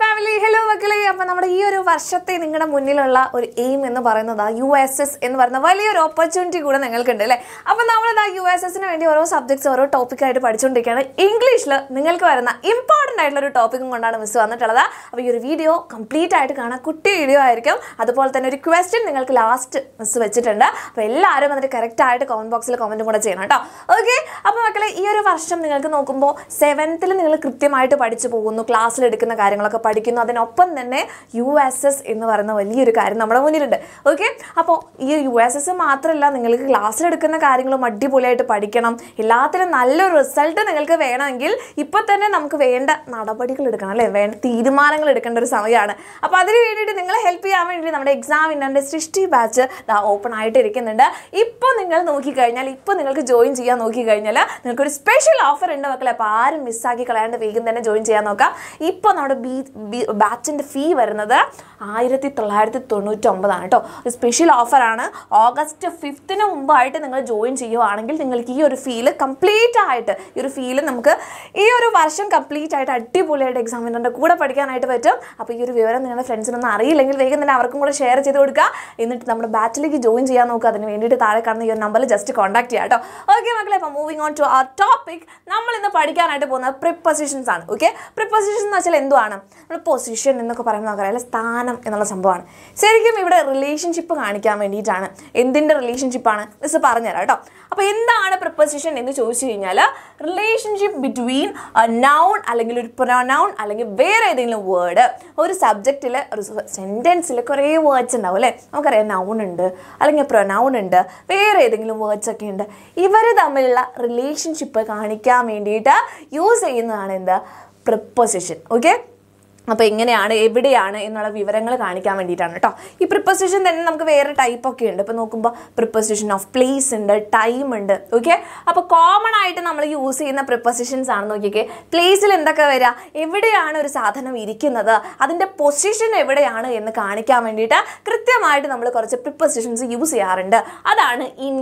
Family hello മക്കളെ, അപ്പം നമ്മുടെ ഈ ഒരു വർഷത്തെ നിങ്ങളുടെ മുന്നിലുള്ള ഒരു എയിം എന്ന് പറയുന്നത് USS എന്ന് പറയുന്ന വലിയൊരു ഓപ്പർച്യൂണിറ്റി കൂടെ നിങ്ങൾക്കുണ്ട് അല്ലേ. അപ്പം നമ്മളിതാ USSന് വേണ്ടി ഓരോ സബ്ജക്ട്സ് ഓരോ ടോപ്പിക്കായിട്ട് പഠിച്ചുകൊണ്ടിരിക്കുകയാണ്. ഇംഗ്ലീഷിൽ നിങ്ങൾക്ക് വരുന്ന ഇമ്പോർട്ടൻ്റ് ആയിട്ടുള്ള ഒരു ടോപ്പിക്കും കൊണ്ടാണ് മിസ് വന്നിട്ടുള്ളത്. അപ്പോൾ ഈ ഒരു വീഡിയോ കംപ്ലീറ്റ് ആയിട്ട് കാണാൻ കുട്ടി വീഡിയോ ആയിരിക്കും. അതുപോലെ തന്നെ ഒരു ക്വസ്റ്റ്യൻ നിങ്ങൾക്ക് ലാസ്റ്റ് മിസ് വെച്ചിട്ടുണ്ട്. അപ്പോൾ എല്ലാവരും അതിൻ്റെ കറക്റ്റായിട്ട് കമൻറ്റ് ബോക്സിൽ കമൻറ്റും കൂടെ ചെയ്യണം കേട്ടോ. ഓക്കെ, അപ്പോൾ മക്കളെ ഈ ഒരു വർഷം നിങ്ങൾക്ക് നോക്കുമ്പോൾ സെവൻത്തിൽ നിങ്ങൾ കൃത്യമായിട്ട് പഠിച്ചു പോകുന്നു, ക്ലാസ്സിലെടുക്കുന്ന കാര്യങ്ങളൊക്കെ പഠിക്കുന്നു. അതിനൊപ്പം തന്നെ USS എന്ന് പറയുന്ന വലിയൊരു കാര്യം നമ്മുടെ മുന്നിലുണ്ട്. ഓക്കെ, അപ്പോൾ ഈ USS മാത്രമല്ല, നിങ്ങൾക്ക് ക്ലാസ്സിലെടുക്കുന്ന കാര്യങ്ങളും അടിപൊളിയായിട്ട് പഠിക്കണം. എല്ലാത്തിനും നല്ലൊരു റിസൾട്ട് നിങ്ങൾക്ക് വേണമെങ്കിൽ ഇപ്പോൾ തന്നെ നമുക്ക് വേണ്ട നടപടികൾ എടുക്കണം അല്ലേ, വേണ്ട തീരുമാനങ്ങൾ എടുക്കേണ്ട ഒരു സമയമാണ്. അപ്പോൾ അതിന് വേണ്ടിയിട്ട് നിങ്ങളെ ഹെൽപ്പ് ചെയ്യാൻ വേണ്ടി നമ്മുടെ എക്സാം ഇന്നൻ്റെ സൃഷ്ടി ബാച്ച് ഓപ്പൺ ആയിട്ട് ഇരിക്കുന്നുണ്ട്. ഇപ്പോൾ നിങ്ങൾ നോക്കിക്കഴിഞ്ഞാൽ, ഇപ്പോൾ നിങ്ങൾക്ക് ജോയിൻ ചെയ്യാൻ നോക്കിക്കഴിഞ്ഞാൽ നിങ്ങൾക്കൊരു സ്പെഷ്യൽ ഓഫർ ഉണ്ട് മക്കളെ. അപ്പോൾ ആരും മിസ്സാക്കി കളയാണ്ട് വേഗം തന്നെ ജോയിൻ ചെയ്യാൻ നോക്കാം. ഇപ്പോൾ നമ്മുടെ ബാച്ചിൻ്റെ ഫീ വരുന്നത് 1999 കേട്ടോ. ഒരു സ്പെഷ്യൽ ഓഫറാണ്. August 5th മുമ്പായിട്ട് നിങ്ങൾ ജോയിൻ ചെയ്യുവാണെങ്കിൽ നിങ്ങൾക്ക് ഈ ഒരു ഫീല് കംപ്ലീറ്റ് ആയിട്ട്, ഈ ഒരു ഫീല് നമുക്ക് ഈ ഒരു വർഷം കംപ്ലീറ്റ് ആയിട്ട് അടിപൊളിയായിട്ട് എക്സാമിൻ്റെ കൂടെ പഠിക്കാനായിട്ട് പറ്റും. അപ്പോൾ ഈ ഒരു വിവരം നിങ്ങളുടെ ഫ്രണ്ട്സിനൊന്നും അറിയില്ലെങ്കിൽ വേഗം തന്നെ അവർക്കും കൂടെ ഷെയർ ചെയ്ത് കൊടുക്കുക. എന്നിട്ട് നമ്മുടെ ബാച്ചിലേക്ക് ജോയിൻ ചെയ്യാൻ നോക്കുക. അതിന് വേണ്ടിയിട്ട് താഴെ കാണുന്ന ഈ ഒരു നമ്പറിൽ ജസ്റ്റ് കോൺടാക്ട് ചെയ്യാം കേട്ടോ. ഓക്കെ മക്കളെ, അപ്പോൾ moving on to our topic. നമ്മൾ ഇന്ന് പഠിക്കാനായിട്ട് പോകുന്നത് പ്രിപ്പോസിഷൻസ് ആണ്. ഓക്കെ, പ്രിപ്പോസിഷൻ എന്ന് വെച്ചാൽ എന്തുവാണ്? നമ്മൾ പൊസിഷൻ എന്നൊക്കെ പറയുമ്പോൾ നമുക്കറിയാം സ്ഥാനം എന്നുള്ള സംഭവമാണ്. ശരിക്കും ഇവിടെ റിലേഷൻഷിപ്പ് കാണിക്കാൻ വേണ്ടിയിട്ടാണ്. എന്തിൻ്റെ റിലേഷൻഷിപ്പാണ് മിസ് പറഞ്ഞുതരാം കേട്ടോ. അപ്പോൾ എന്താണ് പ്രിപ്പോസിഷൻ എന്ന് ചോദിച്ചു കഴിഞ്ഞാൽ റിലേഷൻഷിപ്പ് ബിറ്റ്വീൻ നൗൺ അല്ലെങ്കിൽ ഒരു പ്രൊനൗൺ അല്ലെങ്കിൽ വേറെ ഏതെങ്കിലും വേർഡ്. ഒരു സബ്ജക്റ്റിൽ, ഒരു സെൻറ്റൻസിൽ കുറേ വേർഡ്സ് ഉണ്ടാവും അല്ലേ. നമുക്കറിയാം നൗൺ ഉണ്ട് അല്ലെങ്കിൽ പ്രൊനൗൺ ഉണ്ട്, വേറെ ഏതെങ്കിലും വേർഡ്സ് ഒക്കെ ഉണ്ട്. ഇവർ തമ്മിലുള്ള റിലേഷൻഷിപ്പ് കാണിക്കാൻ വേണ്ടിയിട്ട് യൂസ് ചെയ്യുന്നതാണ് എന്താ, പ്രിപ്പോസിഷൻ. ഓക്കെ, അപ്പോൾ എങ്ങനെയാണ് എവിടെയാണ് എന്നുള്ള വിവരങ്ങൾ കാണിക്കാൻ വേണ്ടിയിട്ടാണ് കേട്ടോ. ഈ പ്രിപ്പോസിഷൻ തന്നെ നമുക്ക് വേറെ ടൈപ്പൊക്കെ ഉണ്ട്. ഇപ്പോൾ നോക്കുമ്പോൾ പ്രിപ്പോസിഷൻ ഓഫ് പ്ലേസ് ഉണ്ട്, ടൈം ഉണ്ട്. ഓക്കെ, അപ്പോൾ കോമൺ ആയിട്ട് നമ്മൾ യൂസ് ചെയ്യുന്ന പ്രിപ്പോസിഷൻസ് ആണ്. നോക്കിയൊക്കെ പ്ലേസിൽ എന്തൊക്കെ വരിക, എവിടെയാണ് ഒരു സാധനം ഇരിക്കുന്നത്, അതിൻ്റെ പൊസിഷൻ എവിടെയാണ് എന്ന് കാണിക്കാൻ വേണ്ടിയിട്ട് കൃത്യമായിട്ട് നമ്മൾ കുറച്ച് പ്രിപ്പോസിഷൻസ് യൂസ് ചെയ്യാറുണ്ട്. അതാണ് in,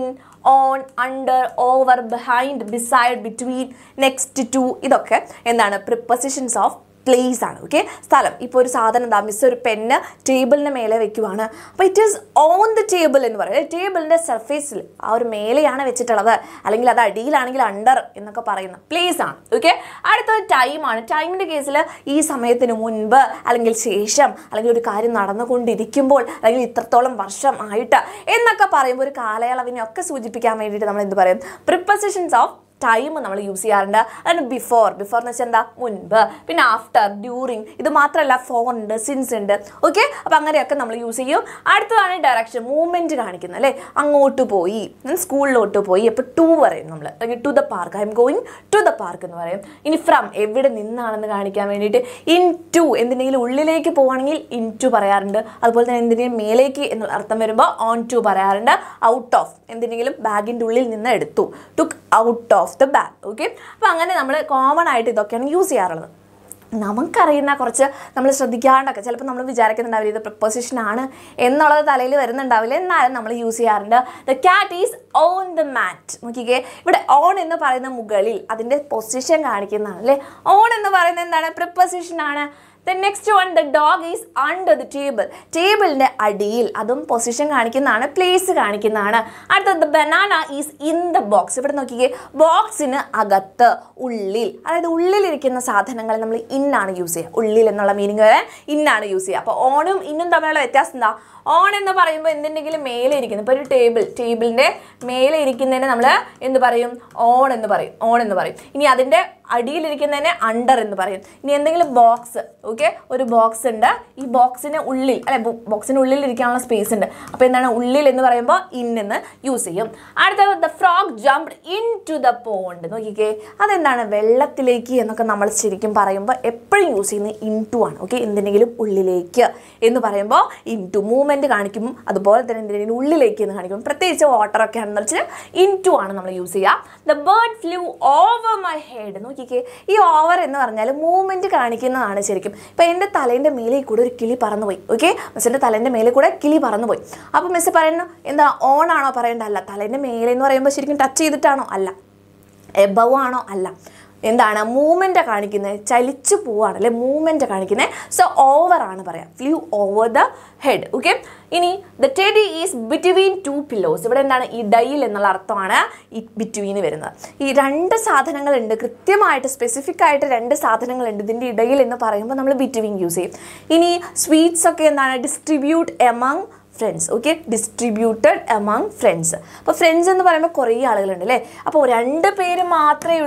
on, under, over, behind, beside, between, next to. ഇതൊക്കെ എന്താണ്, പ്രിപ്പോസിഷൻസ് ഓഫ് പ്ലേസ് ആണ്. ഓക്കെ, സ്ഥലം. ഇപ്പോൾ ഒരു സാധനം എന്താ മിസ്, ഒരു പെണ്ണ് ടേബിളിന് മേലെ വെക്കുവാണ്. അപ്പോൾ it is on the table എന്ന് പറയുന്നത് ടേബിളിൻ്റെ സർഫേസിൽ, ആ ഒരു മേലെയാണ് വെച്ചിട്ടുള്ളത്. അല്ലെങ്കിൽ അത് അടിയിലാണെങ്കിൽ അണ്ടർ എന്നൊക്കെ പറയുന്ന പ്ലേസ് ആണ്. ഓക്കെ, അടുത്തത് ടൈമാണ്. ടൈമിൻ്റെ കേസിൽ ഈ സമയത്തിന് മുൻപ് അല്ലെങ്കിൽ ശേഷം അല്ലെങ്കിൽ ഒരു കാര്യം നടന്നുകൊണ്ടിരിക്കുമ്പോൾ അല്ലെങ്കിൽ ഇത്രത്തോളം വർഷം ആയിട്ട് എന്നൊക്കെ പറയുമ്പോൾ ഒരു കാലയളവിനെയൊക്കെ സൂചിപ്പിക്കാൻ വേണ്ടിയിട്ട് നമ്മൾ എന്ത് പറയും, പ്രിപ്പോസിഷൻസ് ഓഫ് ടൈം നമ്മൾ യൂസ് ചെയ്യാറുണ്ട്. അതാണ് ബിഫോർ. ബിഫോർ എന്ന് വെച്ചാൽ എന്താ, മുൻപ്. പിന്നെ ആഫ്റ്റർ, ഡ്യൂറിങ്. ഇത് മാത്രമല്ല ഫോർ ഉണ്ട്, സിൻസ് ഉണ്ട്. ഓക്കെ, അപ്പോൾ അങ്ങനെയൊക്കെ നമ്മൾ യൂസ് ചെയ്യും. അടുത്തതാണ് ഡയറക്ഷൻ, മൂവ്മെൻറ്റ് കാണിക്കുന്നത് അല്ലേ. അങ്ങോട്ട് പോയി, സ്കൂളിലോട്ട് പോയി. അപ്പോൾ ടു പറയും നമ്മൾ, അല്ലെങ്കിൽ to the park, I M going to the park എന്ന് പറയും. ഇനി ഫ്രം, എവിടെ നിന്നാണെന്ന് കാണിക്കാൻ വേണ്ടിയിട്ട് ഇൻ ടു, എന്തിനെങ്കിലും ഉള്ളിലേക്ക് പോവുകയാണെങ്കിൽ ഇൻ ടു പറയാറുണ്ട്. അതുപോലെ തന്നെ എന്തിനേലും മേലേക്ക് എന്നുള്ള അർത്ഥം വരുമ്പോൾ ഓൺ ടു പറയാറുണ്ട്. ഔട്ട് ഓഫ്, എന്തിനെങ്കിലും ബാഗിൻ്റെ ഉള്ളിൽ നിന്ന് എടുത്തു, took out of the bag. okay, അപ്പോൾ അങ്ങനെ നമ്മൾ കോമൺ ആയിട്ട് ഇതൊക്കെയാണ് യൂസ് ചെയ്യാറുള്ളത്. നമുക്കറിയുന്ന കുറച്ച് നമ്മൾ ശ്രദ്ധിക്കാണ്ടൊക്കെ ചിലപ്പോൾ നമ്മൾ വിചാരിക്കുന്നുണ്ടാവില്ല ഇത് പ്രിപ്പോസിഷനാണ് എന്നുള്ളത് തലയിൽ വരുന്നുണ്ടാവില്ല, എന്നാലും നമ്മൾ യൂസ് ചെയ്യാറുണ്ട്. The cat is on the mat. നോക്കിക്കേ, ഇവിടെ ഓൺ എന്ന് പറയുന്ന മുകളിൽ അതിൻ്റെ പൊസിഷൻ കാണിക്കുന്നതാണ് അല്ലേ. ഓൺ എന്ന് പറയുന്നത് എന്താണ്, പ്രിപ്പോസിഷനാണ്. then next one, the dog is under the table. ടേബിളിൻ്റെ അടിയിൽ, അതും പൊസിഷൻ കാണിക്കുന്നതാണ്, പ്ലേസ് കാണിക്കുന്നതാണ്. അടുത്തത് the banana is in the box. ഇവിടെ നോക്കിക്കേ, ബോക്സിന് അകത്ത്, ഉള്ളിൽ, അതായത് ഉള്ളിലിരിക്കുന്ന സാധനങ്ങൾ നമ്മൾ ഇന്നാണ് യൂസ് ചെയ്യുക. ഉള്ളിൽ എന്നുള്ള മീനിങ് വരാൻ ഇന്നാണ് യൂസ് ചെയ്യുക. അപ്പോൾ ഓണും ഇന്നും തമ്മിലുള്ള വ്യത്യാസം എന്താ, ഓൺ എന്ന് പറയുമ്പോൾ എന്തിൻ്റെങ്കിലും മേലെ ഇരിക്കുന്നത്, ഇപ്പോൾ ഒരു ടേബിളിൻ്റെ മേലെ ഇരിക്കുന്നതിന് നമ്മൾ എന്ത് പറയും, ഓൺ എന്ന് പറയും. ഓൺ എന്ന് പറയും. ഇനി അതിൻ്റെ അടിയിലിരിക്കുന്നതിനെ അണ്ടർ എന്ന് പറയും. ഇനി എന്തെങ്കിലും ബോക്സ്, ഓക്കെ, ഒരു ബോക്സ് ഉണ്ട്, ഈ ബോക്സിന് ഉള്ളിൽ അല്ലെ, ബോക്സിന് ഉള്ളിൽ ഇരിക്കാനുള്ള സ്പേസ് ഉണ്ട്. അപ്പോൾ എന്താണ്, ഉള്ളിൽ എന്ന് പറയുമ്പോൾ ഇന്നെന്ന് യൂസ് ചെയ്യും. അടുത്തത് the frog jumped into the pond. നോക്കിക്കേ, അതെന്താണ്, വെള്ളത്തിലേക്ക് എന്നൊക്കെ നമ്മൾ ശരിക്കും പറയുമ്പോൾ എപ്പോഴും യൂസ് ചെയ്യുന്നത് ഇൻ ടു ആണ്. ഓക്കെ, എന്തിനെങ്കിലും ഉള്ളിലേക്ക് എന്ന് പറയുമ്പോൾ ഇൻ ടു, മൂവ്മെൻറ്റ് കാണിക്കും. അതുപോലെ തന്നെ എന്തിനെങ്കിലും ഉള്ളിലേക്ക് എന്ന് കാണിക്കും. പ്രത്യേകിച്ച് വാട്ടറൊക്കെ ആണെന്ന് വെച്ചാൽ ഇൻ ടു ആണ് നമ്മൾ യൂസ് ചെയ്യുക. The bird flew over my head. നോക്കിക്കേ, ഈ ഓവർ എന്ന് പറഞ്ഞാൽ മൂവ്മെൻറ്റ് കാണിക്കുന്നതാണ് ശരിക്കും. ഇപ്പോൾ എൻ്റെ തലേൻ്റെ മേലെ കൂടെ ഒരു കിളി പറന്നുപോയി. ഓക്കെ, മിസ്സിൻ്റെ തലേൻ്റെ മേലെ കൂടെ കിളി പറന്നുപോയി. അപ്പോൾ മിസ്സ് പറയുന്നത് എന്താ, ഓൺ ആണോ പറയേണ്ട, അല്ല. തലേൻ്റെ മേലെ എന്ന് പറയുമ്പോൾ ശരിക്കും ടച്ച് ചെയ്തിട്ടാണോ, അല്ല. എബവ് ആണോ, അല്ല. എന്താണ് മൂവ്മെന്റ് കാണിക്കുന്നത്, ചലിച്ചു പോവാണ് അല്ലേ മൂവ്മെന്റ് കാണിക്കുന്നത്. സോ ഓവർ ആണ് പറയാം, flew over the head. Okay, ഇനി the teddy is between two pillows. ഇവിടെ എന്താണ് ഇടയിൽ എന്നുള്ള അർത്ഥമാണ് ഈ ബിറ്റ്വീന് വരുന്നത്. ഈ രണ്ട് സാധനങ്ങളുണ്ട്, കൃത്യമായിട്ട് സ്പെസിഫിക് ആയിട്ട് രണ്ട് സാധനങ്ങളുണ്ട്. ഇതിൻ്റെ ഇടയിൽ എന്ന് പറയുമ്പോൾ നമ്മൾ ബിറ്റ്വീൻ യൂസ് ചെയ്യും. ഇനി സ്വീറ്റ്സ് ഒക്കെ എന്താണ് distribute among friends. Okay, distributed among friends. അപ്പോൾ ഫ്രണ്ട്സ് എന്ന് പറയുമ്പോൾ കുറേ ആളുകളുണ്ട് അല്ലേ. അപ്പോൾ രണ്ട് പേര് മാത്രമേ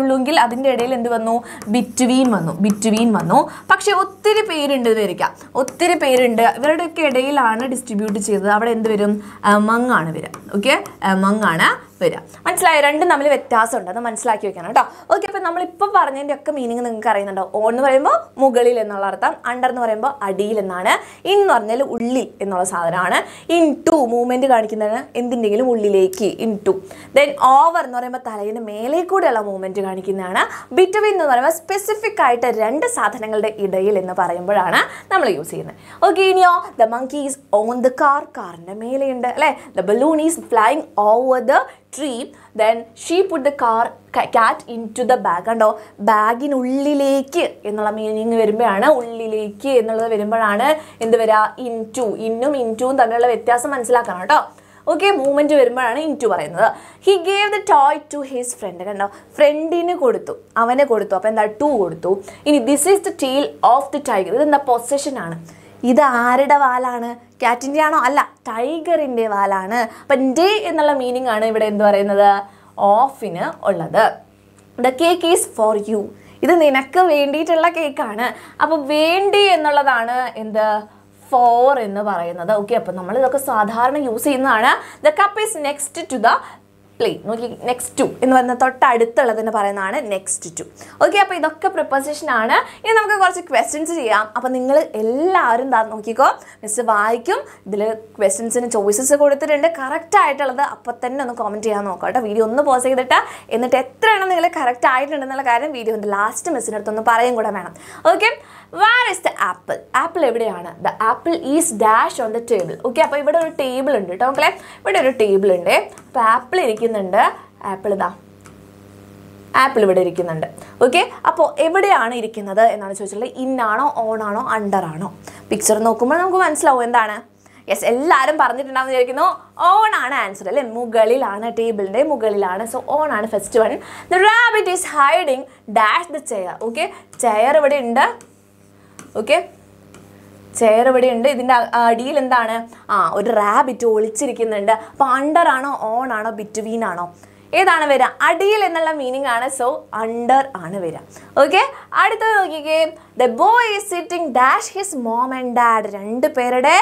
ഉള്ളൂവെങ്കിൽ അതിൻ്റെ ഇടയിൽ എന്ത് വന്നു? ബിറ്റ്വീൻ വന്നു. പക്ഷേ ഒത്തിരി പേരുണ്ട് എന്ന് വരിക്കാം, ഒത്തിരി പേരുണ്ട്, ഇവരുടെയൊക്കെ ഇടയിലാണ് ഡിസ്ട്രിബ്യൂട്ട് ചെയ്തത്. അവിടെ എന്ത് വരും? എമംഗ് ആണ് വരിക. ഓക്കെ, എമംഗ് ആണ് വരിക. മനസ്സിലായോ? രണ്ടും തമ്മിൽ വ്യത്യാസമുണ്ട്, അത് മനസ്സിലാക്കി വെക്കണം കേട്ടോ. ഓക്കെ, അപ്പോൾ നമ്മളിപ്പോൾ പറഞ്ഞതിൻ്റെ ഒക്കെ മീനിങ് നിങ്ങൾക്ക് അറിയുന്നുണ്ടോ? ഓൺ എന്ന് പറയുമ്പോൾ മുകളിൽ എന്നുള്ള അർത്ഥം, അണ്ടർ എന്ന് പറയുമ്പോൾ അടിയിൽ എന്നാണ്, ഇൻ എന്ന് പറഞ്ഞാൽ ഉള്ളിൽ എന്നുള്ള സാധനമാണ്. ഇൻ ടു മൂവ്മെൻറ്റ് കാണിക്കുന്നതിന് എന്തിൻ്റെങ്കിലും ഉള്ളിലേക്ക് ഇൻ ടു. ദെൻ ഓവർ എന്ന് പറയുമ്പോൾ തലയിൻ്റെ മേലെ കൂടെയുള്ള മൂവ്മെൻറ്റ് കാണിക്കുന്നതാണ്. ബിറ്റ്വീൻ എന്ന് പറയുമ്പോൾ സ്പെസിഫിക് ആയിട്ട് രണ്ട് സാധനങ്ങളുടെ ഇടയിൽ എന്ന് പറയുമ്പോഴാണ് നമ്മൾ യൂസ് ചെയ്യുന്നത്. ഓക്കെ, ഇനിയോ the monkey is on the car, കാറിൻ്റെ മേലെയുണ്ട് അല്ലേ. The balloon is flying over the tree, then she put the cat into the bag. കണ്ടോ, ബാഗിനുള്ളിലേക്ക് എന്നുള്ള മീനിങ് വരുമ്പോഴാണ്, ഉള്ളിലേക്ക് എന്നുള്ളത് വരുമ്പോഴാണ് എന്ത് വരിക? ഇൻറ്റു. ഇന്നും ഇൻറ്റും തമ്മിലുള്ള വ്യത്യാസം മനസ്സിലാക്കണം കേട്ടോ. ഓക്കെ, മൂവ്മെൻറ്റ് വരുമ്പോഴാണ് ഇൻറ്റു പറയുന്നത്. He gave the toy to his friend. കണ്ടോ, ഫ്രണ്ടിന് കൊടുത്തു, അവനെ കൊടുത്തു. അപ്പോൾ എന്താ? ടു കൊടുത്തു. ഇനി this is the tail of the tiger. ഇതെന്താ? പൊസഷനാണ്. ഇത് ആരുടെ വാലാണ്? ക്യാറ്റിൻ്റെ ആണോ? അല്ല, ടൈഗറിൻ്റെ വാലാണ്. അപ്പം ഡേ എന്നുള്ള മീനിങ് ആണ് ഇവിടെ എന്ത് പറയുന്നത്? ഓഫിന് ഉള്ളത്. The cake is for you. ഇത് നിനക്ക് വേണ്ടിയിട്ടുള്ള കേക്കാണ്. അപ്പോൾ വേണ്ടി എന്നുള്ളതാണ് എന്ത്? ഫോർ എന്ന് പറയുന്നത്. ഓക്കെ, അപ്പം നമ്മൾ ഇതൊക്കെ സാധാരണ യൂസ് ചെയ്യുന്നതാണ്. The cup is next to the plate. നോക്കി, നെക്സ്റ്റ് ടു എന്ന് പറയുന്നത് തൊട്ടടുത്തുള്ളതെന്ന് പറയുന്നതാണ് നെക്സ്റ്റ് ടു. ഓക്കെ, അപ്പോൾ ഇതൊക്കെ പ്രിപ്പോസിഷനാണ്. ഇനി നമുക്ക് കുറച്ച് ക്വസ്റ്റ്യൻസ് ചെയ്യാം. അപ്പോൾ നിങ്ങൾ എല്ലാവരും നോക്കിക്കോ, മിസ് വായിക്കും. ഇതിൽ ക്വസ്റ്റ്യൻസിന് ചോയ്സസ് കൊടുത്തിട്ടുണ്ട്. കറക്റ്റായിട്ടുള്ളത് അപ്പം തന്നെ ഒന്ന് കമൻറ്റ് ചെയ്യാൻ നോക്കാം കേട്ടോ. വീഡിയോ ഒന്ന് പോസ് ചെയ്തിട്ട് എന്നിട്ട് എത്ര എണ്ണം നിങ്ങൾ കറക്റ്റ് ആയിട്ടുണ്ടെന്നുള്ള കാര്യം വീഡിയോൻ്റെ ലാസ്റ്റ് മിസ്സിനടുത്തൊന്ന് പറയും കൂടെ വേണം. Okay, where is the apple? Apple എവിടെയാണ്? The apple is dash on the table. Okay, അപ്പോൾ ഇവിടെ ഒരു ടേബിൾ ഉണ്ട് കേട്ടോ മക്കളെ. ഇവിടെ ഒരു ടേബിൾ ഉണ്ട്. അപ്പോൾ ആപ്പിൾ ഇരിക്കുന്നുണ്ട്. ആപ്പിൾ ഇതാ, ആപ്പിൾ ഇവിടെ ഇരിക്കുന്നുണ്ട്. ഓക്കെ, അപ്പോൾ എവിടെയാണ് ഇരിക്കുന്നത് എന്നാണ് ചോദിച്ചിട്ടുള്ളത്. ഇന്നാണോ, ഓണാണോ, അണ്ടർ ആണോ? പിക്ചർ നോക്കുമ്പോൾ നമുക്ക് മനസ്സിലാവും എന്താണ്. യെസ്, എല്ലാവരും പറഞ്ഞിട്ടുണ്ടാവുമെന്ന് വിചാരിക്കുന്നു. ഓൺ ആണ് ആൻസർ അല്ലേ. മുകളിലാണ്, ടേബിളിൻ്റെ മുകളിലാണ്. സോ ഓൺ ആണ് first one. The rabbit is hiding dash the chair. Okay, chair ഇവിടെ ഉണ്ട്. ഓക്കെ, ചെയർ ഇവിടെയുണ്ട്. ഇതിൻ്റെ അടിയിൽ എന്താണ്? ഒരു റാബിറ്റ് ഒളിച്ചിരിക്കുന്നുണ്ട്. അപ്പോൾ അണ്ടർ ആണോ, ഓൺ ആണോ, ബിറ്റ്വീൻ ആണോ, ഏതാണ് വരിക? അടിയിൽ എന്നുള്ള മീനിങ് ആണ്. സോ അണ്ടർ ആണ് വരിക. ഓക്കെ, അടുത്തത് നോക്കിക്കേ. The boy is sitting dash his mom and dad. രണ്ട് പേരുടെ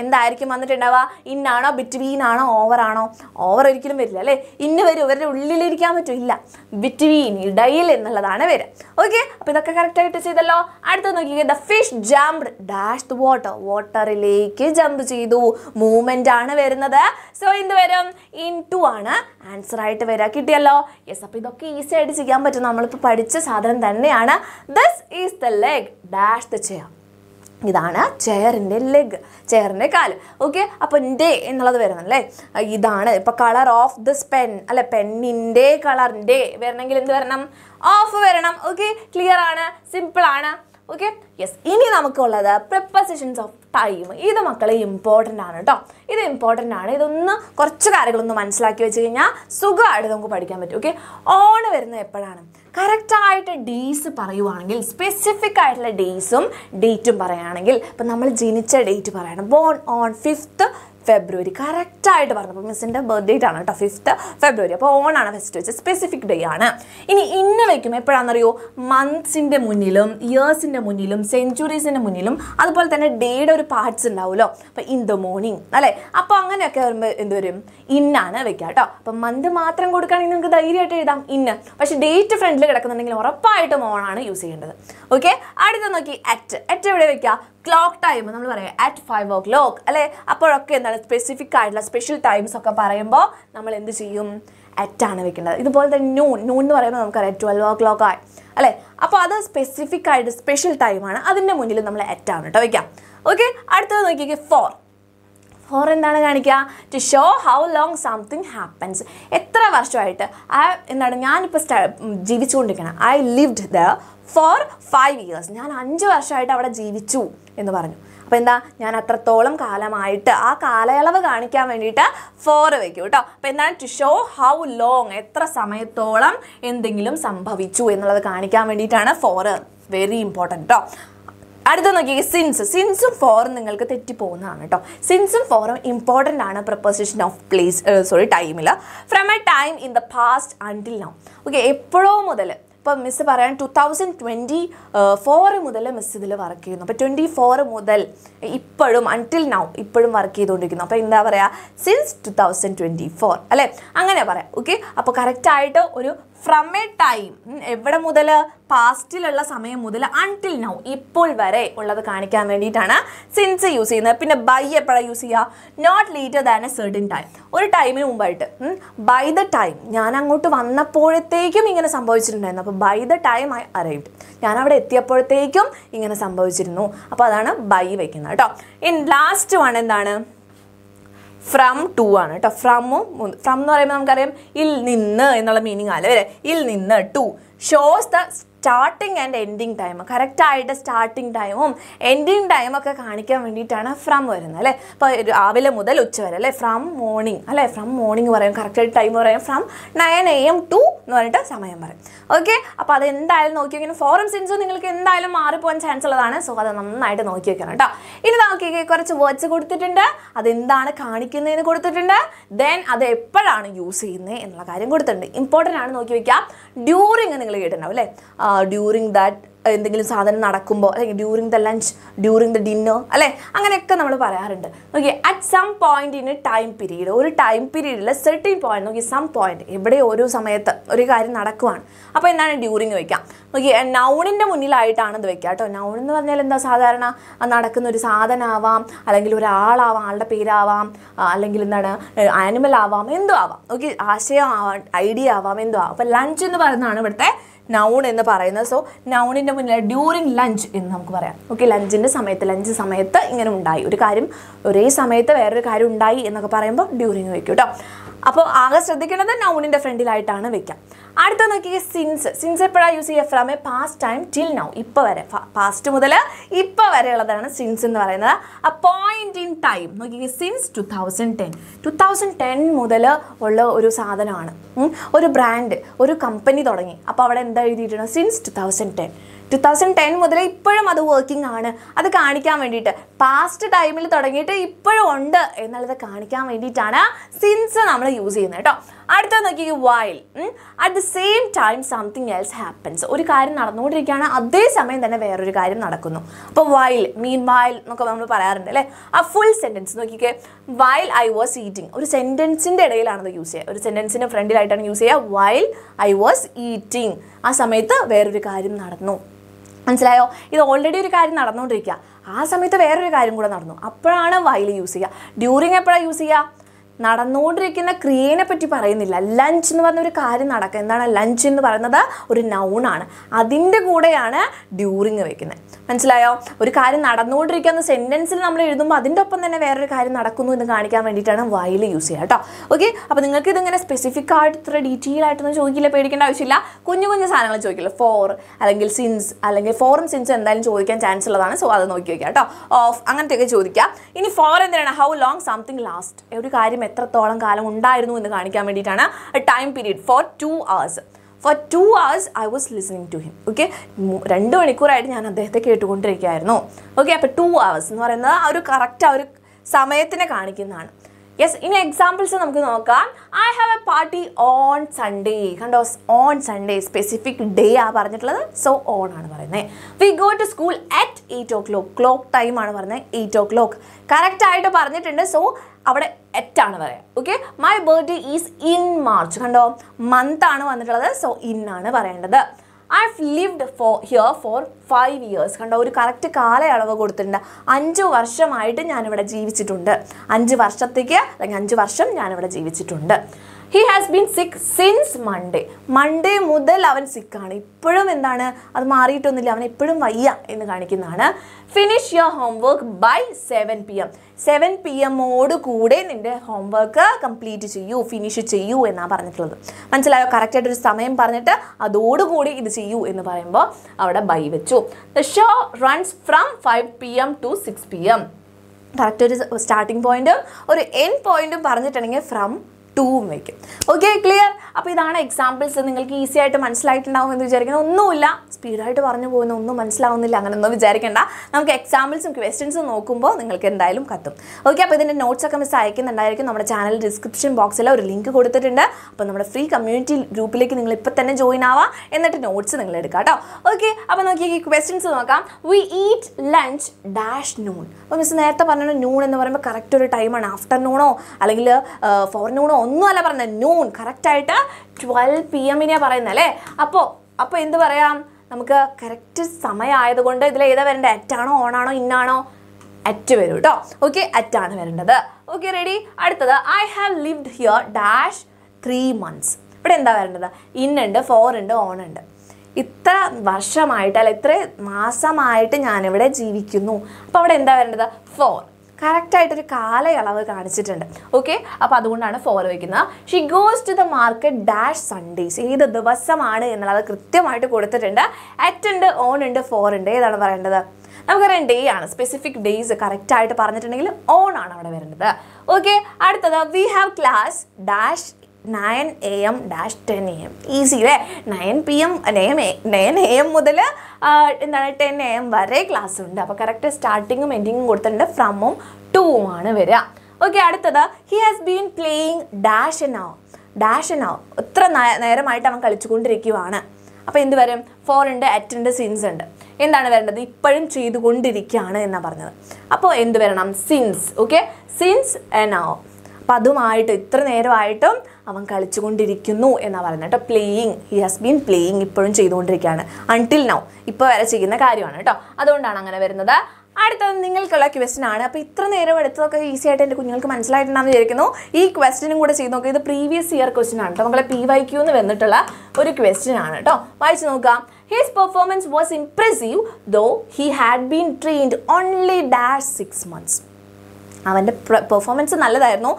എന്തായിരിക്കും വന്നിട്ടുണ്ടാവുക? ഇന്നാണോ, ബിറ്റ്വീൻ ആണോ, ഓവർ ആണോ? ഓവർ ഒരിക്കലും വരില്ല അല്ലേ. ഇന്ന് വരും, ഇവരുടെ ഉള്ളിലിരിക്കാൻ പറ്റില്ല. ബിറ്റ്വീൻ, ഇടയിൽ എന്നുള്ളതാണ് വരിക. ഓക്കെ, അപ്പോൾ ഇതൊക്കെ കറക്റ്റായിട്ട് ചെയ്തല്ലോ. അടുത്ത നോക്കിയാൽ the fish jumped dash the water. വാട്ടറിലേക്ക് ജമ്പ് ചെയ്തു. മൂവ്മെൻ്റ് ആണ് വരുന്നത്. സോ എന്ത് വരും? ഇൻ ടു ആണ് ആൻസർ ആയിട്ട് വരിക. കിട്ടിയല്ലോ. യെസ്, അപ്പോൾ ഇതൊക്കെ ഈസി ആയിട്ട് ചെയ്യാൻ പറ്റും. നമ്മളിപ്പോൾ പഠിച്ച സാധനം തന്നെയാണ്. This is the leg dash the chair. ഇതാണ് ചെയറിൻ്റെ ലെഗ്, ചെയറിൻ്റെ കാല്. ഓക്കെ, അപ്പം ഡേ എന്നുള്ളത് വരുന്നല്ലേ. ഇതാണ് ഇപ്പം കളർ ഓഫ് ദിസ് പെൻ അല്ലെ. പെന്നിൻ്റെ കളർ ഡേ വരണമെങ്കിൽ എന്ത് വരണം? ഓഫ് വരണം. ഓക്കെ, ക്ലിയർ ആണ്, സിമ്പിളാണ്. Okay, yes. ഇനി നമുക്കുള്ളത് പ്രിപ്പോസിഷൻസ് ഓഫ് ടൈം. ഇത് മക്കളെ ഇമ്പോർട്ടൻ്റ് ആണ് കേട്ടോ. ഇത് ഇമ്പോർട്ടൻ്റ് ആണ്. ഇതൊന്ന് കുറച്ച് കാര്യങ്ങളൊന്ന് മനസ്സിലാക്കി വെച്ച് കഴിഞ്ഞാൽ സുഖമായിട്ട് നമുക്ക് പഠിക്കാൻ പറ്റും. ഓക്കെ, ഓണ് വരുന്നത് എപ്പോഴാണ്? കറക്റ്റായിട്ട് ഡേയ്സ് പറയുവാണെങ്കിൽ, സ്പെസിഫിക് ആയിട്ടുള്ള ഡേയ്സും ഡേറ്റും പറയുകയാണെങ്കിൽ, ഇപ്പം നമ്മൾ ജനിച്ച ഡേറ്റ് പറയണം. Born on 5th February. കറക്റ്റായിട്ട് പറഞ്ഞു. അപ്പോൾ മിസ്സിൻ്റെ ബർത്ത് ഡേറ്റ് ആണ് കേട്ടോ 5th February. അപ്പോൾ ഓണാണ് ഫസ്റ്റ് വെച്ച്, സ്പെസിഫിക് ഡേ ആണ്. ഇനി ഇന്ന് വയ്ക്കും എപ്പോഴാണെന്നറിയോ? മന്ത്സിൻ്റെ മുന്നിലും ഇയേഴ്സിൻ്റെ മുന്നിലും സെഞ്ച്വറീസിൻ്റെ മുന്നിലും അതുപോലെ തന്നെ ഡേയുടെ ഒരു പാർട്സ് ഉണ്ടാവുമല്ലോ. അപ്പോൾ ഇൻ ദ മോർണിംഗ് അല്ലേ. അപ്പോൾ അങ്ങനെയൊക്കെ വരുമ്പോൾ എന്ത് വരും? ഇന്നാണ് വെക്കുക കേട്ടോ. അപ്പം മന്ത് മാത്രം കൊടുക്കുകയാണെങ്കിൽ നിങ്ങൾക്ക് ധൈര്യമായിട്ട് എഴുതാം ഇന്ന്. പക്ഷേ ഡേറ്റ് ഫ്രണ്ടിൽ കിടക്കുന്നുണ്ടെങ്കിൽ ഉറപ്പായിട്ടും ഓണാണ് യൂസ് ചെയ്യേണ്ടത്. ഓക്കെ, അടുത്ത നോക്കി അറ്റ്. അറ്റ് എവിടെ വെക്കുക? ക്ലോക്ക് ടൈം നമ്മൾ പറയാം അറ്റ് 5 o'clock അല്ലേ. അപ്പോഴൊക്കെ എന്താണ് സ്പെസിഫിക് ആയിട്ടുള്ള സ്പെഷ്യൽ ടൈംസ് ഒക്കെ പറയുമ്പോൾ നമ്മൾ എന്ത് ചെയ്യും? അറ്റാണ് വെക്കേണ്ടത്. ഇതുപോലെ തന്നെ നൂൺ. നൂൺ എന്ന് പറയുമ്പോൾ നമുക്കറിയാം 12 o'clock ആയി അല്ലേ. അപ്പോൾ അത് സ്പെസിഫിക് ആയിട്ട് സ്പെഷ്യൽ ടൈമാണ്. അതിൻ്റെ മുന്നിൽ നമ്മൾ അറ്റാണ് കേട്ടോ വയ്ക്കാം. ഓക്കെ, അടുത്തത് നോക്കിക്കേ. For. horror endana kanikka to show how long something happens. Etra varshayittu endana njan ipo jeevichondikana. I lived there for 5 years. Njan 5 varshayittu avada jeevichu ennu paranju. Appo endha njan atrattholam kaalamayitte aa kaalayalavu kanikkan vendiitta for vekku ട്ടോ. Appo endana to show how long etra samayatholam endengilum sambhavichu ennallathu kanikkan vendiittana for. Very important ട്ടോ. അടുത്ത നോക്കിയാൽ സിൻസും ഫോറും നിങ്ങൾക്ക് തെറ്റിപ്പോകുന്നതാണ് കേട്ടോ. സിൻസും ഫോറും important ആണ് preposition of place ടൈമിൽ. From a time in the past until now. Okay, എപ്പോഴോ മുതൽ ഇപ്പം മിസ് പറയാൻ 2024 മുതൽ മിസ് ഇതിൽ വർക്ക് ചെയ്യുന്നു. അപ്പോൾ 24 മുതൽ ഇപ്പോഴും അൺടിൽ നൗ ഇപ്പോഴും വർക്ക് ചെയ്തുകൊണ്ടിരിക്കുന്നു. അപ്പോൾ എന്താ പറയുക, സിൻസ് 2024 അല്ലേ, അങ്ങനെ പറയാം. ഓക്കെ, അപ്പോൾ കറക്റ്റായിട്ട് ഒരു ഫ്രം എ ടൈം എവിടെ മുതൽ, പാസ്റ്റിലുള്ള സമയം മുതൽ അൺടിൽ നൗ ഇപ്പോൾ വരെ ഉള്ളത് കാണിക്കാൻ വേണ്ടിയിട്ടാണ് സിൻസ് യൂസ് ചെയ്യുന്നത്. പിന്നെ ബൈ എപ്പോഴാണ് യൂസ് ചെയ്യുക, not later than a certain time, ഒരു ടൈമിന് മുമ്പായിട്ട്. ബൈ ദ ടൈം ഞാൻ അങ്ങോട്ട് വന്നപ്പോഴത്തേക്കും ഇങ്ങനെ സംഭവിച്ചിട്ടുണ്ടായിരുന്നു. അപ്പോൾ by the time I arrived, ഞാൻ അവിടെ എത്തിയപ്പോഴത്തേക്കും ഇങ്ങനെ സംഭവിച്ചിരുന്നു. അപ്പോൾ അതാണ് ബൈ വയ്ക്കുന്നത് കേട്ടോ. ഇൻ ലാസ്റ്റ് വൺ എന്താണ്, ഫ്രം ടു ആണ് കേട്ടോ. ഫ്രം എന്ന് പറയുമ്പോൾ നമുക്കറിയാം ഇൽ നിന്ന് എന്നുള്ള മീനിങ് ആണ് വരെ. ഇൽ നിന്ന് to shows the starting and ending time. കറക്റ്റായിട്ട് സ്റ്റാർട്ടിങ് ടൈമും എൻഡിങ് ടൈമൊക്കെ കാണിക്കാൻ വേണ്ടിയിട്ടാണ് ഫ്രം വരുന്നത് അല്ലേ. ഇപ്പോൾ രാവിലെ മുതൽ ഉച്ച വരെ അല്ലേ, ഫ്രം മോർണിംഗ് അല്ലേ, ഫ്രം മോർണിംഗ് പറയും. കറക്റ്റായിട്ട് ടൈം പറയും ഫ്രം 9 AM ടു എന്ന് പറഞ്ഞിട്ട് സമയം പറയും. ഓക്കെ, അപ്പോൾ അത് എന്തായാലും നോക്കി വയ്ക്കണം. ഫോറും സിൻസും നിങ്ങൾക്ക് എന്തായാലും മാറിപ്പോകാൻ ചാൻസ് ഉള്ളതാണ്. സോ അത് നന്നായിട്ട് നോക്കി വയ്ക്കണം കേട്ടോ. ഇനി നോക്കി കുറച്ച് വേർഡ്സ് കൊടുത്തിട്ടുണ്ട്, അതെന്താണ് കാണിക്കുന്നതെന്ന് കൊടുത്തിട്ടുണ്ട്, ദെൻ അത് എപ്പോഴാണ് യൂസ് ചെയ്യുന്നത് എന്നുള്ള കാര്യം കൊടുത്തിട്ടുണ്ട്. ഇമ്പോർട്ടൻ്റ് ആണ് നോക്കി വയ്ക്കുക. ഡ്യൂറിങ് നിങ്ങൾ കേട്ടിട്ടുണ്ടാവും അല്ലേ, ഡ്യൂറിങ് ദാറ്റ് എന്തെങ്കിലും സാധനം നടക്കുമ്പോൾ, അല്ലെങ്കിൽ during the lunch, during the dinner അല്ലേ, അങ്ങനെയൊക്കെ നമ്മൾ പറയാറുണ്ട്. നോക്കി at some point in a time period, ഒരു ടൈം പീരീഡിൽ സെർട്ടൻ പോയിന്റ് നോക്കി സം പോയിന്റ് എവിടെ ഒരു സമയത്ത് ഒരു കാര്യം നടക്കുവാണ്. അപ്പോൾ എന്താണ് ഡ്യൂറിങ് വയ്ക്കാം. നോക്കി നൗണിൻ്റെ മുന്നിലായിട്ടാണ് ഇത് വയ്ക്കുക കേട്ടോ. നൗൺ എന്ന് പറഞ്ഞാൽ എന്താ, സാധാരണ നടക്കുന്ന ഒരു സാധനമാവാം, അല്ലെങ്കിൽ ഒരാളാവാം, ആളുടെ പേരാവാം, അല്ലെങ്കിൽ എന്താണ് ആനിമൽ ആവാം, എന്തോ ആവാം. നോക്കി ആശയം ആവാം, ഐഡിയ ആവാം, എന്തോ ആവാം. അപ്പോൾ ലഞ്ച് എന്ന് പറയുന്നതാണ് ഇവിടുത്തെ നൗൺ എന്ന് പറയുന്നത്. സോ നൗണിൻ്റെ മുന്നിൽ ഡ്യൂറിങ് ലഞ്ച് എന്ന് നമുക്ക് പറയാം. ഓക്കെ, ലഞ്ചിൻ്റെ സമയത്ത്, ലഞ്ച് സമയത്ത് ഇങ്ങനെ ഉണ്ടായി ഒരു കാര്യം, ഒരേ സമയത്ത് വേറൊരു കാര്യം ഉണ്ടായി എന്നൊക്കെ പറയുമ്പോൾ ഡ്യൂറിങ് വയ്ക്കും കേട്ടോ. അപ്പോൾ ആകെ ശ്രദ്ധിക്കേണ്ടത് നൗണിൻ്റെ ഫ്രണ്ടിലായിട്ടാണ് വയ്ക്കാം. അടുത്ത നോക്കിയാൽ സിൻസ്. സിൻസ് എപ്പോഴാണ് യൂസ് ചെയ്യുക, from a past time till now, ഇപ്പോൾ വരെ, പാസ്റ്റ് മുതൽ ഇപ്പോൾ വരെ ഉള്ളതാണ് സിൻസ് എന്ന് പറയുന്നത്. ആ പോയിന്റ് ഇൻ ടൈം നോക്കിയാൽ സിൻസ് 2010, 2010 മുതൽ ഉള്ള ഒരു സാധനമാണ്, ഒരു ബ്രാൻഡ്, ഒരു കമ്പനി തുടങ്ങി. അപ്പോൾ അവിടെ എന്താ എഴുതിയിട്ടുണ്ട്, സിൻസ് 2010, 2010 മുതൽ ഇപ്പോഴും അത് വർക്കിംഗ് ആണ്. അത് കാണിക്കാൻ വേണ്ടിയിട്ട് പാസ്റ്റ് ടൈമിൽ തുടങ്ങിയിട്ട് ഇപ്പോഴും ഉണ്ട് എന്നുള്ളത് കാണിക്കാൻ വേണ്ടിയിട്ടാണ് സിൻസ് നമ്മൾ യൂസ് ചെയ്യുന്നത് കേട്ടോ. അടുത്ത നോക്കി while at the same time something else happens, ഒരു കാര്യം നടന്നുകൊണ്ടിരിക്കുകയാണ് അതേ സമയം തന്നെ വേറൊരു കാര്യം നടക്കുന്നു. അപ്പോൾ വൈൽ, മീൻ വൈൽ എന്നൊക്കെ നമ്മൾ പറയാറുണ്ട് അല്ലേ. ആ ഫുൾ സെൻറ്റൻസ് നോക്കിക്കേ, വൈൽ ഐ വാസ് ഈറ്റിംഗ്, ഒരു സെൻറ്റൻസിൻ്റെ ഇടയിലാണത് യൂസ് ചെയ്യുക, ഒരു സെൻറ്റൻസിൻ്റെ ഫ്രണ്ടിലായിട്ടാണ് യൂസ് ചെയ്യുക. വൈൽ ഐ വാസ് ഈറ്റിംഗ്, ആ സമയത്ത് വേറൊരു കാര്യം നടന്നു. മനസ്സിലായോ, ഇത് ഓൾറെഡി ഒരു കാര്യം നടന്നുകൊണ്ടിരിക്കുക, ആ സമയത്ത് വേറൊരു കാര്യം കൂടെ നടന്നു, അപ്പോഴാണ് വൈൽ യൂസ് ചെയ്യുക. ഡ്യൂറിങ് എപ്പോഴാണ് യൂസ് ചെയ്യുക, നടന്നുകൊണ്ടിരിക്കുന്ന ക്രിയേനെ പറ്റി പറയുന്നില്ല. ലഞ്ച് എന്ന് പറഞ്ഞൊരു കാര്യം നടക്കുക, എന്താണ് ലഞ്ച് എന്ന് പറയുന്നത്, ഒരു നൗണാണ്, അതിൻ്റെ കൂടെയാണ് ഡ്യൂറിങ് വയ്ക്കുന്നത്. മനസ്സിലായോ, ഒരു കാര്യം നടന്നുകൊണ്ടിരിക്കുന്ന സെൻറ്റൻസിൽ നമ്മൾ എഴുതുമ്പോൾ അതിൻ്റെ ഒപ്പം തന്നെ വേറൊരു കാര്യം നടക്കുന്നു എന്ന് കാണിക്കാൻ വേണ്ടിയിട്ടാണ് വൈൽ യൂസ് ചെയ്യുക കേട്ടോ. ഓക്കെ, അപ്പോൾ നിങ്ങൾക്ക് ഇതിങ്ങനെ സ്പെസിഫിക് ആയിട്ട് ഇത്ര ഡീറ്റെയിൽ ആയിട്ടൊന്നും ചോദിക്കില്ല, പേടിക്കേണ്ട ആവശ്യമില്ല. കുഞ്ഞു കുഞ്ഞു സാധനങ്ങൾ ചോദിക്കില്ല, ഫോർ അല്ലെങ്കിൽ സിൻസ്, അല്ലെങ്കിൽ ഫോറും സിൻസും എന്തായാലും ചോദിക്കാൻ ചാൻസ് ഉള്ളതാണ്. സോ അത് നോക്കി വയ്ക്കുക കേട്ടോ. ഓഫ് അങ്ങനത്തെയൊക്കെ ചോദിക്കുക. ഇനി ഫോർ എന്തിനാണ്, ഹൗ ലോങ് സംതിങ് ലാസ്റ്റ്, ഒരു കാര്യം എത്രത്തോളം കാലം ഉണ്ടായിരുന്നു എന്ന് കാണിക്കാൻ വേണ്ടിയിട്ടാണ്. Time period for 2 hours, for 2 hours I was listening to him. Okay, 2 മണിക്കൂറായിട്ട് ഞാൻ അദ്ദേഹത്തെ കേട്ടുകൊണ്ടിരിക്കുകയായിരുന്നു. ഓക്കെ, അപ്പോൾ 2 hours എന്ന് പറയുന്നത് ആ ഒരു കറക്റ്റ് ആ ഒരു സമയത്തിനെ കാണിക്കുന്നതാണ്. യെസ്, ഇനി എക്സാമ്പിൾസ് നമുക്ക് നോക്കാം. I have a party on Sunday. കണ്ടോ, ഓൺ സൺഡേ സ്പെസിഫിക് ഡേ ആ പറഞ്ഞിട്ടുള്ളത്. സോ ഓൺ ആണ് പറയുന്നത്. We go to school at 8 o'clock, clock time ആണ് പറയുന്നത്, 8 o'clock കറക്റ്റായിട്ട് പറഞ്ഞിട്ടുണ്ട്. സോ അവിടെ എറ്റാണ് പറയാം. Okay, my birthday is in March. കണ്ടോ, മന്ത് ആണ് വന്നിട്ടുള്ളത്. സോ ഇൻ ആണ് പറയേണ്ടത്. I have lived here for 5 years. കണ്ടോ, ഒരു കറക്റ്റ് കാലയളവ് കൊടുത്തിട്ടുണ്ട്. 5 വർഷമായിട്ട് ഞാനിവിടെ ജീവിച്ചിട്ടുണ്ട്, 5 വർഷത്തേക്ക് അല്ലെങ്കിൽ 5 വർഷം ഞാനിവിടെ ജീവിച്ചിട്ടുണ്ട്. He has been sick since Monday. Monday mudal avan sick aanu. Ippozhum endana adu maariyittonilla avan ippozhum vayya ennu kanikkunnana. Finish your homework by 7 p.m. 7 p.m. odu kude ninte homework complete cheyu, finish cheyu enna paranjittulladu. Manasilayo correct aayittu oru samayam paranjittu adodu kude idu cheyu ennu parayumbo avada by vechu. The show runs from 5 p.m. to 6 p.m. correct oru starting point oru end point paranjittanenge from 2 make it. Okay, clear? Now, these examples are easy to understand. No, speed right to parne boy no understand. No, we examples and questions okay, the notes are coming. Channel description box link free community group join notes. Okay, questions. We eat lunch dash noon. Miss noon correct time and afternoon forenoon. Noon, correct 12 p.m. in a paranale. Upper in the Varayam, Namaka correct Samaya, the Gonda, the Leda Venda, Tano, Onano, Inano, at Veruda. Okay, at Tana Veranda. Okay, ready? I have lived here dash 3 months. But in the Veranda, in and four and on and. Itra Varsha Maita, Letre, Masa Maita, and Anavada, GVQ. Power in the Veranda, 4. Correct title Kala Yala. Okay, Apaduna follow. She goes to the market dash Sundays. Either the Vasamada and another Kritia might go to the tender, attend on and 4 day than another. Now current day and specific days the correct title paranatanical on another. Okay, at the we have class dash 9 a.m. dash 10 a.m. Easy, right? 9 p.m. and 9 a.m. mudala 10 a.m. vare class undu. Appo correct starting um ending um koduthunde from 2 aanu vera. Okay, adutha he has been playing dash an hour. Dash an hour. Utra neram aayittu avan kalichukondirikkuvaana. Appo endu varum for undu at undu since undu. എന്താണ് വരേണ്ടത് ഇപ്പോഴും ചെയ്തുകൊണ്ടിരിക്കുകയാണ് എന്നാ പറഞ്ഞത്. അപ്പോൾ എന്ത് വരണം since. Okay? Since an hour. പദമായിട്ട് ഇത്ര നേരമായിട്ടും അവൻ കളിച്ചുകൊണ്ടിരിക്കുന്നു എന്നാ പറയുന്നത് ട്ടോ. Playing, he has been playing ഇപ്പോഴും ചെയ്തുകൊണ്ടിരിക്കുകയാണ് until now ഇപ്പോൾ വരെ ചെയ്യുന്ന കാര്യമാണ് ട്ടോ. അതുകൊണ്ടാണ് അങ്ങനെ വരുന്നത്. അടുത്തത് നിങ്ങൾക്കുള്ള ക്വസ്റ്റ്യൻ ആണ്. അപ്പോൾ ഇത്ര നേരം എടുത്തതൊക്കെ ഈസി ആയിട്ട് എൻ്റെ കുഞ്ഞുങ്ങൾക്ക് മനസ്സിലായിട്ടുണ്ടാണെന്ന് വിചാരിക്കുന്നു. ഈ ക്വസ്റ്റ്യനും കൂടെ ചെയ്തു നോക്കുക. ഇത് പ്രീവിയസ് ഇയർ ക്വസ്റ്റ്യൻ ആണ് ട്ടോ. നമ്മളെ PYQ എന്ന് വന്നിട്ടുള്ള ഒരു ക്വസ്റ്റ്യൻ ആണ് ട്ടോ. വായിച്ചു നോക്കുക. His performance was impressive though he had been trained only dash 6 months. അവന്റെ പെർഫോമൻസ് നല്ലതായിരുന്നു.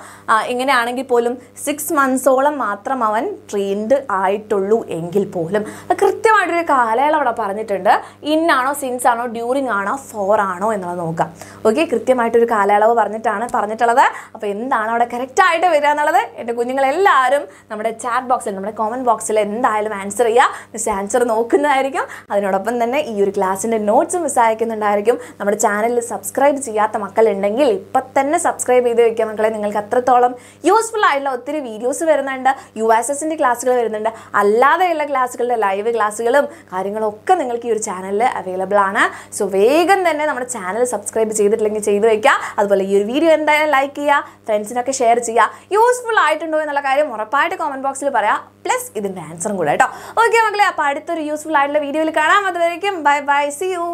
എങ്ങനെയാണെങ്കിൽ പോലും 6 months ഓളം മാത്രം അവൻ ട്രെയിൻഡ് ആയിട്ടുള്ളൂ എങ്കിൽ പോലും കൃത്യമായിട്ടൊരു കാലയളവ് അവിടെ പറഞ്ഞിട്ടുണ്ട്. ഇന്നാണോ സിൻസ് ആണോ ഡ്യൂറിങ് ആണോ ഫോർ ആണോ എന്നുള്ളത് നോക്കാം. ഓക്കെ, കൃത്യമായിട്ടൊരു കാലയളവ് പറഞ്ഞിട്ടാണ് പറഞ്ഞിട്ടുള്ളത്. അപ്പോൾ എന്താണ് അവിടെ കറക്റ്റായിട്ട് വരിക എന്നുള്ളത് എൻ്റെ കുഞ്ഞുങ്ങളെല്ലാവരും നമ്മുടെ ചാറ്റ് ബോക്സിൽ നമ്മുടെ കോമൻറ്റ് ബോക്സിൽ എന്തായാലും ആൻസർ ചെയ്യുക. മിസ് ആൻസർ നോക്കുന്നതായിരിക്കും. അതിനോടൊപ്പം തന്നെ ഈ ഒരു ക്ലാസ്സിൻ്റെ നോട്ട്സും മിസ് അയക്കുന്നുണ്ടായിരിക്കും. നമ്മുടെ ചാനലിൽ സബ്സ്ക്രൈബ് ചെയ്യാത്ത മക്കളുണ്ടെങ്കിൽ ഇപ്പം തന്നെ സബ്സ്ക്രൈബ് ചെയ്ത് വെക്കുക മക്കളെ. നിങ്ങൾക്ക് അത്രത്തോളം യൂസ്ഫുൾ ആയിട്ടുള്ള ഒത്തിരി വീഡിയോസ് വരുന്നുണ്ട്. USSൻ്റെ ക്ലാസ്സുകൾ വരുന്നുണ്ട്. അല്ലാതെയുള്ള ക്ലാസ്സുകളുടെ ലൈവ് ക്ലാസ്സുകളും കാര്യങ്ങളൊക്കെ നിങ്ങൾക്ക് ഈ ഒരു ചാനലിൽ അവൈലബിൾ ആണ്. സോ വേഗം തന്നെ നമ്മുടെ ചാനൽ സബ്സ്ക്രൈബ് ചെയ്തിട്ടില്ലെങ്കിൽ ചെയ്ത് വെക്കുക. അതുപോലെ ഈ ഒരു വീഡിയോ എന്തായാലും ലൈക്ക് ചെയ്യുക, ഫ്രണ്ട്സിനൊക്കെ ഷെയർ ചെയ്യുക. യൂസ്ഫുൾ ആയിട്ടുണ്ടോ എന്നുള്ള കാര്യം ഉറപ്പായിട്ട് കോമൻറ്റ് ബോക്സിൽ പറയാം. പ്ലസ് ഇതിൻ്റെ ആൻസറും കൂടെ കേട്ടോ. ഓക്കെ മക്കളെ, അപ്പോൾ അടുത്തൊരു യൂസ്ഫുൾ ആയിട്ടുള്ള വീഡിയോയിൽ കാണാം. അതുവരേക്കും ബൈ ബൈ, സി യു.